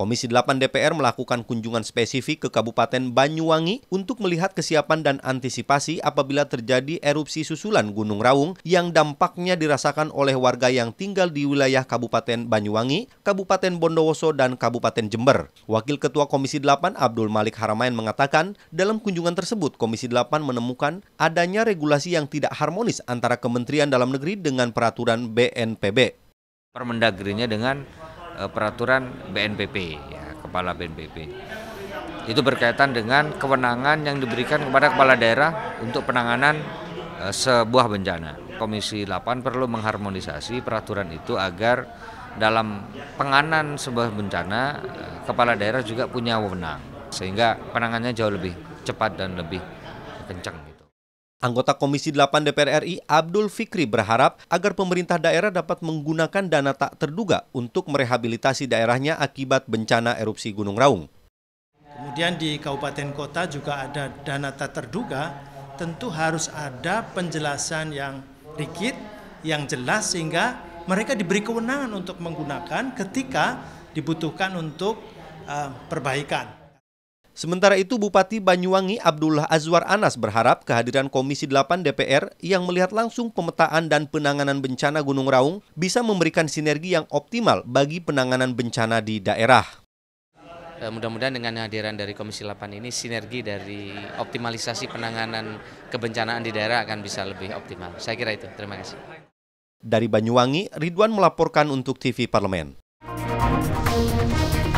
Komisi 8 DPR melakukan kunjungan spesifik ke Kabupaten Banyuwangi untuk melihat kesiapan dan antisipasi apabila terjadi erupsi susulan Gunung Raung yang dampaknya dirasakan oleh warga yang tinggal di wilayah Kabupaten Banyuwangi, Kabupaten Bondowoso, dan Kabupaten Jember. Wakil Ketua Komisi 8 Abdul Malik Haramain mengatakan, dalam kunjungan tersebut Komisi 8 menemukan adanya regulasi yang tidak harmonis antara Kementerian Dalam Negeri dengan peraturan BNPB. Permendagrinya dengan peraturan BNPB, ya, Kepala BNPB. Itu berkaitan dengan kewenangan yang diberikan kepada kepala daerah untuk penanganan sebuah bencana. Komisi 8 perlu mengharmonisasi peraturan itu agar dalam penanganan sebuah bencana kepala daerah juga punya wewenang sehingga penanganannya jauh lebih cepat dan lebih kencang. Anggota Komisi 8 DPR RI Abdul Fikri berharap agar pemerintah daerah dapat menggunakan dana tak terduga untuk merehabilitasi daerahnya akibat bencana erupsi Gunung Raung. Kemudian di kabupaten kota juga ada dana tak terduga, tentu harus ada penjelasan yang rigid, yang jelas sehingga mereka diberi kewenangan untuk menggunakan ketika dibutuhkan untuk perbaikan. Sementara itu, Bupati Banyuwangi Abdullah Azwar Anas berharap kehadiran Komisi 8 DPR yang melihat langsung pemetaan dan penanganan bencana Gunung Raung bisa memberikan sinergi yang optimal bagi penanganan bencana di daerah. Mudah-mudahan dengan kehadiran dari Komisi 8 ini, sinergi dari optimalisasi penanganan kebencanaan di daerah akan bisa lebih optimal. Saya kira itu. Terima kasih. Dari Banyuwangi, Ridwan melaporkan untuk TV Parlemen.